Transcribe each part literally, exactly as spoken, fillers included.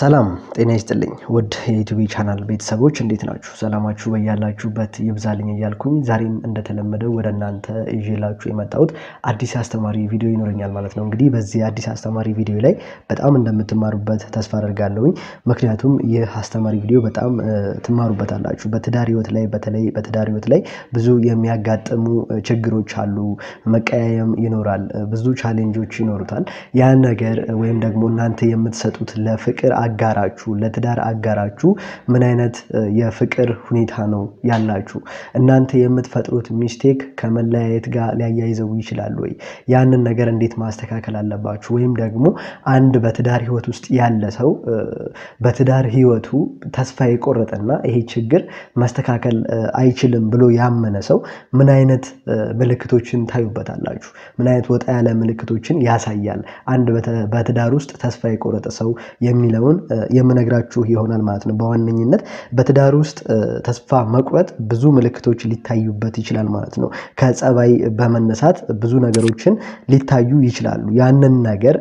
ሰላም ጤና ይስጥልኝ ውድ የዩቲዩብ ቻናል ቤተሰቦች እንዴት ናችሁ ሰላማችሁ በእያላችሁበት ይብዛልኝ እያልኩኝ ዛሬም እንደተለመደው ወደ እናንተ እየላችሁ የመጣሁት አዲስ አስተማሪ ቪዲዮ ይኖርኛል ማለት ነው እንግዲህ በዚህ አዲስ አስተማሪ ቪዲዮ ላይ በጣም እንደምትማሩበት ተስፋ አደርጋለሁኝ ምክንያቱም ይህ አስተማሪ ቪዲዮ በጣም ትማሩበታላችሁ በትዳር ህይወት ላይ በተለይ በትዳር ህይወት ላይ ብዙ የሚያጋጥሙ ችግሮች አሉ መቀያየም ይኖራል ብዙ ቻሌንጆች ይኖሩታል ያን ነገር ወይም ደግሞ እናንተ የምትሰጡት ለፍቅር አጋራችሁ ለትዳር አጋራችሁ ምን አይነት የፍቅር ሁኔታ ነው ያላችሁ እናንተ የምትፈጥሩት ሚስቴክ ከመለያየት ጋር ሊያያይዘው ይችላል ወይ ያንን ነገር እንዴት ማስተካከል አለባችሁ ወይም ደግሞ አንድ በትዳር ህይወት ውስጥ ያለ ሰው በትዳር ህይወቱ ተስፋ የቆረጠና ይሄ ችግር ማስተካከል አይችልም ብሎ ያመነ ሰው ምን አይነት ምልክቶችን ታዩበታላችሁ ምን አይነት ወጣ ያለ ምልክቶችን ያሳያል አንድ በትዳር ውስጥ ተስፋ የቆረጠ ሰው የሚለው የምነግራችሁ ይሆናል ማለት ነው በዋነኝነት በትዳር ውስጥ ተስፋ መቁረጥ ብዙ ምልክቶች ሊታዩበት ይችላል ማለት ነው ከጸባይ በመነሳት ብዙ ነገሮችን ሊታዩ ይችላሉ ያንን ነገር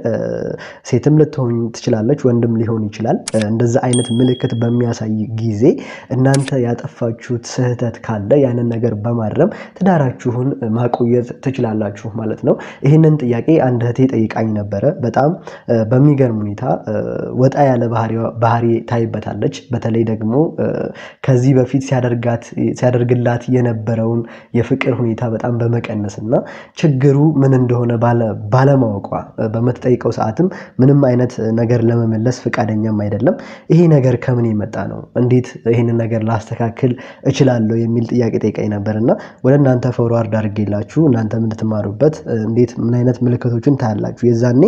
ሴትም ልትሆን ትችላለች ወንድም ሊሆን ይችላል እንደዛ አይነት ምልክት በሚያሳይ ጊዜ እናንተ ያጠፋችሁት ስህተት ካለ ያንን ነገር በማረም ትዳራችሁን ማቆየት ትችላላችሁ ማለት ነው ይሄንን ጥያቄ አንድ እህቴ ጠይቃኝ ነበር በጣም በሚገርም ሁኔታ ወጣ ያለ ባህሪዋ ባህሪ ታይበታለች በተለይ ደግሞ ከዚህ በፊት ሲያደርጋት ሲያደርግላት የነበረውን የፍቅር ሁኔታ በጣም በመቀነስና ችግሩ ምን እንደሆነ ባለማወቋ በመጠይቀው ሰዓትም ምንም አይነት ነገር ለመመለስ ፍቃደኛም አይደለም ይሄ ነገር ከምን የመጣ ነው እንዴት ይሄን ነገር ላስተካክል እችላለሁ የሚል ጥያቄ ጠይቀኝ ነበርና ወለናንተ ፎርዋርድ አድርጌላችሁ እናንተ ምን ተማሩበት እንዴት ምን አይነት ምልክቶችን ታያላችሁ የዛኔ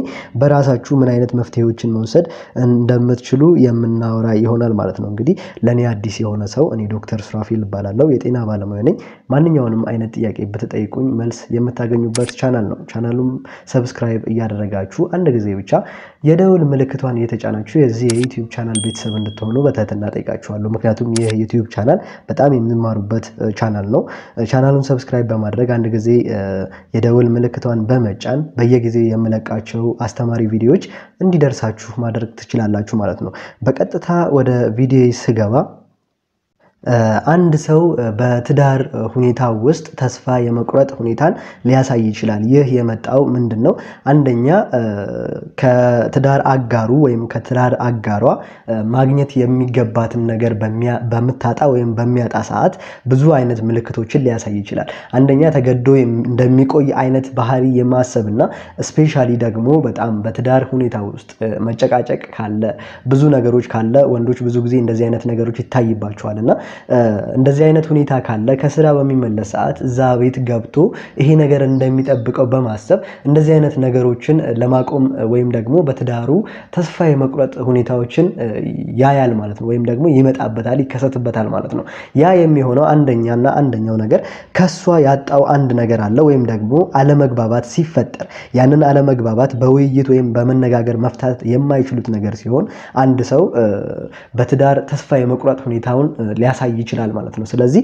በራሳችሁ ምን አይነት መፍትሄዎችን መውሰድ እንደምትችሉ የምናወራ ይሆናል ማለት ነው እንግዲህ ለኔ አዲስ የሆነ ሰው እኔ ዶክተር ሱራፊል ባላለው የጤና ባለሙያ ነኝ ማንኛውንም አይነት ጥያቄ በተጠይቁኝ መልስ የምታገኙበት ቻናል ነው ቻናሉን ሰብስክራይብ ያደረጋችሁ አንድ ጊዜ ብቻ የደውል ምልክቷን የተጫናችሁ የዚህ የዩቲዩብ ቻናል ቤተሰብ እንድትሆኑ በተተና ጠይቃችኋለሁ ምክንያቱም ይሄ የዩቲዩብ ቻናል በጣም የምትማሩበት ቻናል ነው ቻናሉን ሰብስክራይብ በማድረግ አንድ ጊዜ የደውል ምልክቷን በመጫን በየጊዜው የምለቃቸው አስተማሪ ቪዲዮዎች እንዲደርሳችሁ ማድረግ ትችላላችሁ ማለት ነው በቀጥታ ወደ ቪዲዮ ይስገባ አንድ ሰው በትዳር ሁኔታ ውስጥ ተስፋ የመቁረጥ ሁኔታን ሊያሳይ ይችላል ይህ የመጣው ምንድነው አንደኛ ከትዳር አጋሩ ወይም ከትዳር አጋሯ ማግኘት የሚገባትን ነገር በሚያጣ ወይም በሚያጣ ሰዓት ብዙ አይነት ምልክቶችን ሊያሳይ ይችላል አንደኛ ተገዶ እንደሚቆይ አይነት ባህሪ የማሰብና ስፔሻሊ ደግሞ በጣም በትዳር ሁኔታ ውስጥ መጨቃጨቅ ካለ ብዙ ነገሮች ካለ ወንዶች ብዙ ጊዜ እንደዚህ አይነት ነገሮች ይታይባቸዋልና እንደዚህ አይነት ሁኔታ ካለ ከስራ በሚመለስ ሰዓት ዛ ቤት ገብቶ ይሄ ነገር እንደሚጠብቀው በማሰብ እንደዚህ አይነት ነገሮችን ለማቆም ወይም ደግሞ በትዳሩ ተስፋ የመቁረጥ ሁኔታዎችን ያያል ማለት ነው ወይም ደግሞ ይመጣበታል ይከሰትበታል ማለት ነው ያ የሚሆነው አንደኛና አንደኛው ነገር ከሷ ያጣው አንድ ነገር አለ ወይም ደግሞ አለመግባባት ሲፈጠር ያንን አለመግባባት በውይይት ወይም በመነጋገር መፍታት የማይችሉት ነገር ሲሆን አንድ ሰው በትዳር ተስፋ የመቁረጥ ሁኔታውን ያሳይ ይችላል ማለት ነው ስለዚህ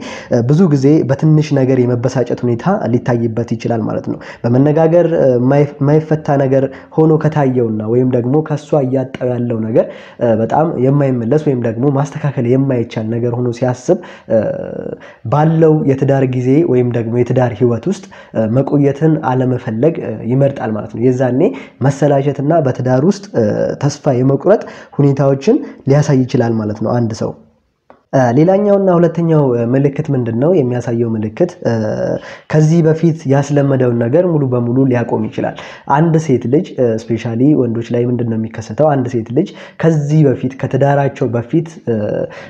ብዙ ጊዜ በትንሽ ነገር የመበሳጨት ሁኔታ ሊታይበት ይችላል ማለት ነው በመነጋገር ማይፈታ ነገር ሆኖ ከታየውና ወይም ደግሞ ከሷ ያጣው ያለው ነገር በጣም የማይመለስ ወይም ደግሞ ማስተካከል የማይቻል ነገር ሆኖ ሲያስብ ባለው የትዳር ጊዜ ወይም ደግሞ የትዳር ህይወት ውስጥ መቆየትን አለመፈለግ ይመርጣል ማለት ነው የዛኔ መሰላቸትና በትዳር ውስጥ ተስፋ የመቁረጥ ሁኔታዎችን ሊያሳይ ይችላል ማለት ነው አንድ ሰው ሌላኛውና ሁለተኛው ምልክት ምንድነው የሚያሳየው ምልክት ከዚህ በፊት ያስለመደው ነገር ሙሉ በሙሉ ሊያቆም ይችላል አንድ ሴት ልጅ ስፔሻሊ ወንዶች ላይ ምንድነው የሚከሰተው አንድ ሴት ልጅ ከዚህ በፊት ከተዳራቸው በፊት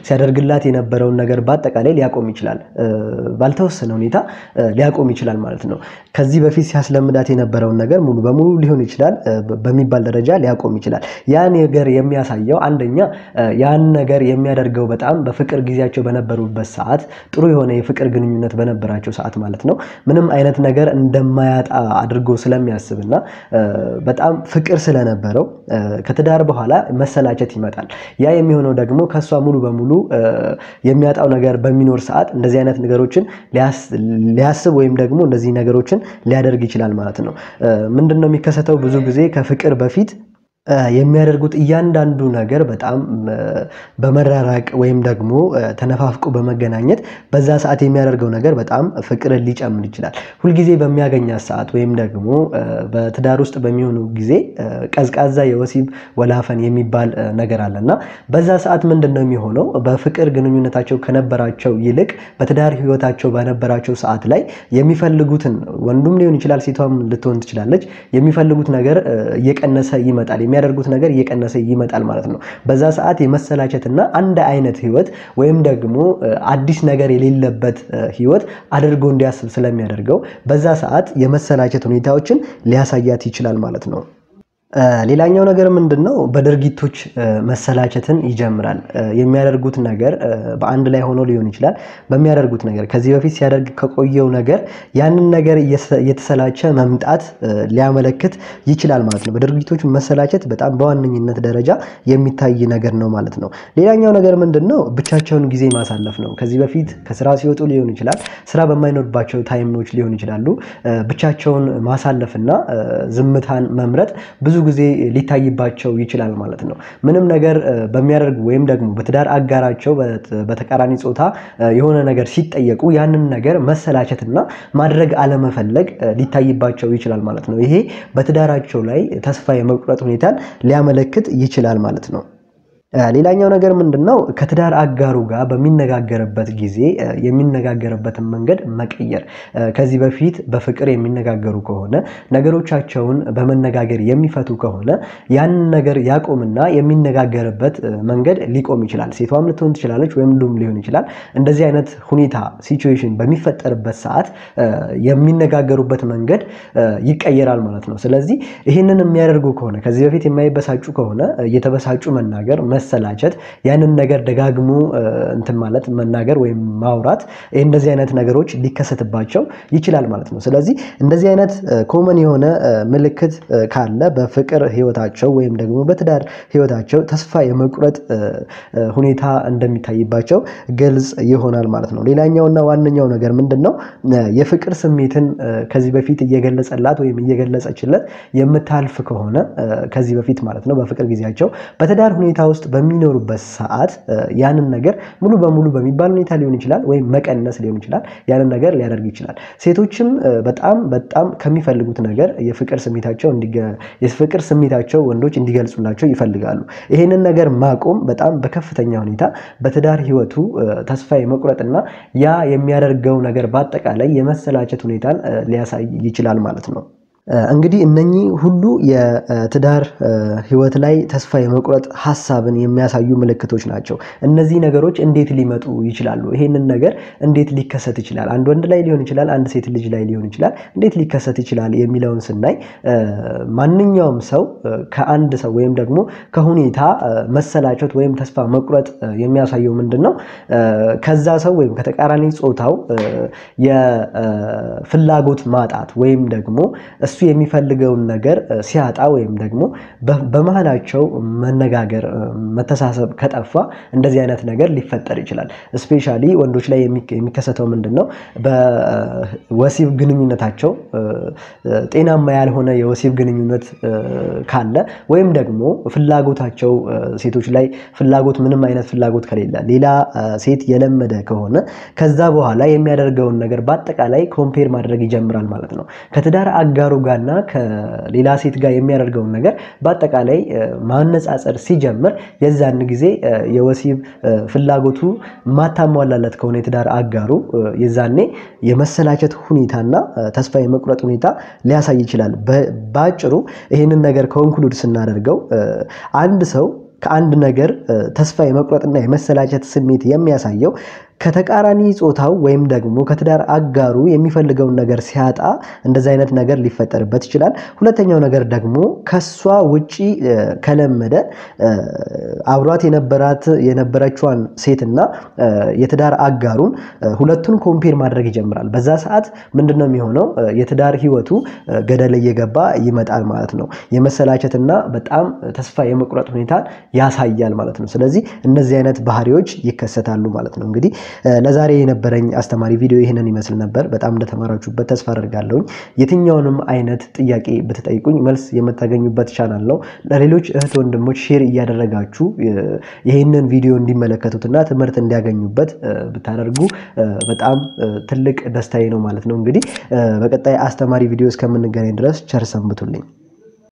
ሲያደርግላት የነበረውን ነገር በአጠቃላይ ሊያቆም ይችላል ባልተወሰነ ሁኔታ ሊያቆም ይችላል ማለት ነው ከዚህ በፊት ሲያስለምዳት የነበረውን ነገር ሙሉ በሙሉ ሊሆን ይችላል በሚባል ደረጃ ሊያቆም ይችላል ያን ነገር የሚያሳየው አንደኛ ያን ነገር የሚያደርገው በጣም በፍቅር ጊዜያቸው በነበሩበት ሰዓት ጥሩ የሆነ የፍቅር ግንኙነት በነበራቸው ሰዓት ማለት ነው ምንም አይነት ነገር እንደማያጣ አድርጎ ስለሚያስብና በጣም ፍቅር ስለነበረው ከተዳር በኋላ መሰላቸት ይመጣል ያ የሚሆነው ደግሞ ከሷ ሙሉ በሙሉ የሚያጣው ነገር በሚኖር ሰዓት እንደዚህ አይነት ነገሮችን ሊያስብ ወይም ደግሞ እንደዚህ ነገሮችን ሊያደርግ ይችላል ማለት ነው ምንድነው የሚከሰተው ብዙ ጊዜ ከፍቅር በፊት የሚያደርጉት እያንዳንዱ ነገር በጣም በመራራቅ ወይም ደግሞ ተነፋፍቆ በመገናኘት በዛ ሰዓት የሚያደርገው ነገር በጣም ፍቅር ሊጨምር ይችላል። ሁሉ ጊዜ በሚያገኛት ሰዓት ወይም ደግሞ በትዳር ውስጥ በሚሆኑ ጊዜ ቀዝቃዛ የወሲብ ወላፈን የሚባል ነገር አለና በዛ ሰዓት ምንድነው የሚሆነው? በፍቅር ግንኙነታቸው ከነበራቸው ይልቅ በትዳር ህይወታቸው ባነበራቸው ሰዓት ላይ የሚፈልጉትን ወንዱም ሊሆን ይችላል ሴቷም ልትሆን ትችላለች የሚፈልጉት ነገር የቀነሰ ይመጣል የሚያደርጉት ነገር የቀነሰ ይመጣል ማለት ነው። በዛ ሰዓት የመሰላቸትና አንድ አይነት ህይወት ወይም ደግሞ አዲስ ነገር የሌለበት ህይወት አድርጎ እንዲያስብ ስለሚያደርገው በዛ ሰዓት የመሰላቸት ሁኔታዎችን ሊያሳያት ይችላል ማለት ነው። ሌላኛው ነገር ምንድነው? በድርጊቶች መሰላቸትን ይጀምራል። የሚያደርጉት ነገር በአንድ ላይ ሆኖ ሊሆን ይችላል በሚያደርጉት ነገር ከዚህ በፊት ሲያደርግ ከቆየው ነገር ያንን ነገር የተሰላቸ መምጣት ሊያመለክት ይችላል ማለት ነው። በድርጊቶች መሰላቸት በጣም በዋነኝነት ደረጃ የሚታይ ነገር ነው ማለት ነው። ሌላኛው ነገር ምንድነው? ብቻቸውን ጊዜ ማሳለፍ ነው። ከዚህ በፊት ከስራ ሲወጡ ሊሆን ይችላል ስራ በማይኖርባቸው ታይምኖች ሊሆን ይችላሉ ብቻቸውን ማሳለፍና ዝምታን መምረጥ ብዙ ጊዜ ሊታይባቸው ይችላል ማለት ነው። ምንም ነገር በሚያደርጉ ወይም ደግሞ በትዳር አጋራቸው በተቃራኒ ጾታ የሆነ ነገር ሲጠየቁ ያንን ነገር መሰላቸትና ማድረግ አለመፈለግ ሊታይባቸው ይችላል ማለት ነው። ይሄ በትዳራቸው ላይ ተስፋ የመቁረጥ ሁኔታን ሊያመለክት ይችላል ማለት ነው። ሌላኛው ነገር ምንድነው? ከትዳር አጋሩ ጋር በሚነጋገርበት ጊዜ የሚነጋገርበትን መንገድ መቀየር። ከዚህ በፊት በፍቅር የሚነጋገሩ ከሆነ ነገሮቻቸውን በመነጋገር የሚፈቱ ከሆነ ያን ነገር ያቆምና የሚነጋገርበት መንገድ ሊቆም ይችላል። ሴቷም ልትሆን ትችላለች ወይም ዱም ሊሆን ይችላል። እንደዚህ አይነት ሁኔታ ሲቹዌሽን በሚፈጠርበት ሰዓት የሚነጋገሩበት መንገድ ይቀየራል ማለት ነው። ስለዚህ ይሄንን የሚያደርጉ ከሆነ ከዚህ በፊት የማይበሳጩ ከሆነ እየተበሳጩ መናገር መሰላቸት ያንን ነገር ደጋግሞ እንትን ማለት መናገር ወይም ማውራት እንደዚህ አይነት ነገሮች ሊከሰትባቸው ይችላል ማለት ነው። ስለዚህ እንደዚህ አይነት ኮመን የሆነ ምልክት ካለ በፍቅር ህይወታቸው ወይም ደግሞ በትዳር ህይወታቸው ተስፋ የመቁረጥ ሁኔታ እንደሚታይባቸው ግልጽ ይሆናል ማለት ነው። ሌላኛውና ዋነኛው ነገር ምንድነው? የፍቅር ስሜትን ከዚህ በፊት እየገለጸላት ወይም እየገለጸችለት የምታልፍ ከሆነ ከዚህ በፊት ማለት ነው በፍቅር ጊዜያቸው በትዳር ሁኔታ ውስጥ በሚኖርበት ሰዓት ያንን ነገር ሙሉ በሙሉ በሚባል ሁኔታ ሊሆን ይችላል ወይም መቀነስ ሊሆን ይችላል ያንን ነገር ሊያደርግ ይችላል። ሴቶችም በጣም በጣም ከሚፈልጉት ነገር የፍቅር ስሜታቸው እንዲገ የፍቅር ስሜታቸው ወንዶች እንዲገልጹላቸው ይፈልጋሉ። ይሄንን ነገር ማቆም በጣም በከፍተኛ ሁኔታ በትዳር ህይወቱ ተስፋ የመቁረጥና ያ የሚያደርገው ነገር በአጠቃላይ የመሰላቸት ሁኔታን ሊያሳይ ይችላል ማለት ነው። እንግዲህ እነኚህ ሁሉ የትዳር ህይወት ላይ ተስፋ የመቁረጥ ሐሳብን የሚያሳዩ ምልክቶች ናቸው። እነዚህ ነገሮች እንዴት ሊመጡ ይችላሉ? ይሄንን ነገር እንዴት ሊከሰት ይችላል? አንድ ወንድ ላይ ሊሆን ይችላል አንድ ሴት ልጅ ላይ ሊሆን ይችላል እንዴት ሊከሰት ይችላል የሚለውን ስናይ ማንኛውም ሰው ከአንድ ሰው ወይም ደግሞ ከሁኔታ መሰላቸት ወይም ተስፋ መቁረጥ የሚያሳየው ምንድነው? ከዛ ሰው ወይም ከተቃራኒ ጾታው የፍላጎት ማጣት ወይም ደግሞ እሱ የሚፈልገውን ነገር ሲያጣ ወይም ደግሞ በመሃላቸው መነጋገር መተሳሰብ ከጠፋ እንደዚህ አይነት ነገር ሊፈጠር ይችላል። ስፔሻሊ ወንዶች ላይ የሚከሰተው ምንድነው? በወሲብ ግንኙነታቸው ጤናማ ያልሆነ የወሲብ ግንኙነት ካለ ወይም ደግሞ ፍላጎታቸው ሴቶች ላይ ፍላጎት ምንም አይነት ፍላጎት ከሌለ ሌላ ሴት የለመደ ከሆነ ከዛ በኋላ የሚያደርገውን ነገር በአጠቃላይ ኮምፔር ማድረግ ይጀምራል ማለት ነው። ከትዳር አጋሩ ጋርና ከሌላ ሴት ጋር የሚያደርገውን ነገር በአጠቃላይ ማነጻጸር ሲጀምር የዛን ጊዜ የወሲብ ፍላጎቱ ማታሟላለት ከሆነ የትዳር አጋሩ የዛኔ የመሰላቸት ሁኔታና ተስፋ የመቁረጥ ሁኔታ ሊያሳይ ይችላል። በአጭሩ ይሄንን ነገር ኮንክሉድ ስናደርገው አንድ ሰው ከአንድ ነገር ተስፋ የመቁረጥና የመሰላቸት ስሜት የሚያሳየው ከተቃራኒ ጾታው ወይም ደግሞ ከትዳር አጋሩ የሚፈልገውን ነገር ሲያጣ እንደዚህ አይነት ነገር ሊፈጠርበት ይችላል። ሁለተኛው ነገር ደግሞ ከሷ ውጪ ከለመደ አብሯት የነበራት የነበረችዋን ሴትና የትዳር አጋሩን ሁለቱን ኮምፔር ማድረግ ይጀምራል። በዛ ሰዓት ምንድነው የሚሆነው? የትዳር ህይወቱ ገደል እየገባ ይመጣል ማለት ነው። የመሰላቸትና በጣም ተስፋ የመቁረጥ ሁኔታ ያሳያል ማለት ነው። ስለዚህ እነዚህ አይነት ባህሪዎች ይከሰታሉ ማለት ነው። እንግዲህ ለዛሬ የነበረኝ አስተማሪ ቪዲዮ ይሄንን ይመስል ነበር በጣም እንደተማራችሁበት ተስፋ አደርጋለሁ የትኛውንም አይነት ጥያቄ በተጠይቁኝ መልስ የምታገኙበት ቻናል ነው ለሌሎች እህት ወንድሞች ሼር እያደረጋችሁ ይሄንን ቪዲዮ እንዲመለከቱትና ትምህርት እንዲያገኙበት ብታደርጉ በጣም ትልቅ ደስታዬ ነው ማለት ነው እንግዲህ በቀጣይ አስተማሪ ቪዲዮ እስከምንገናኝ ድረስ ቸር ሰንብቱልኝ